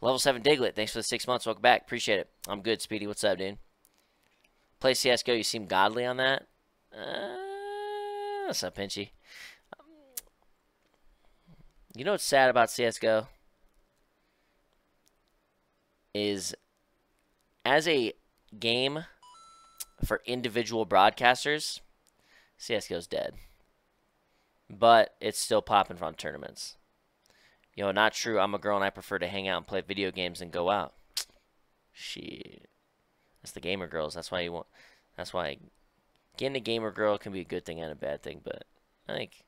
Level 7 Diglett, thanks for the 6 months. Welcome back. Appreciate it. I'm good, Speedy. What's up, dude? Play CSGO. You seem godly on that. What's up, Pinchy? You know what's sad about CSGO? Is as a game for individual broadcasters, CSGO's dead. But it's still popping from tournaments. You know, not true. I'm a girl and I prefer to hang out and play video games and go out. Shit. That's the gamer girls. That's why you want. That's why getting a gamer girl can be a good thing and a bad thing. But I think